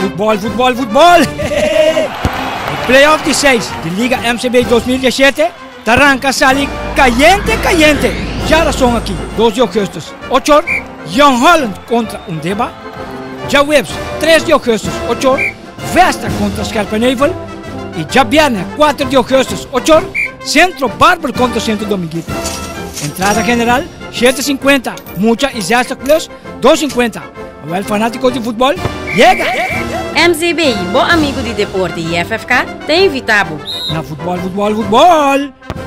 Voetbal, voetbal, voetbal! Playoff 16 de Liga MCB 2017. Taranca sale caliente, caliente. Ya la son aquí, 2 de agosto. 8 horas, John Holland contra Undeba. Ya Webbs, 3 de agosto. 8 horas, Vesta contra Scarpa Neval. Y ya Viana, 4 de agosto. 8 horas, Centro Barber contra Centro Dominguito. Entrada general, 7,50. Mucha y Zasta Plus, 2,50. Para el fanático de futebol, llega! MZBI, bom amigo de deporte e FFK, te invitamos. Na futebol, futebol, futebol!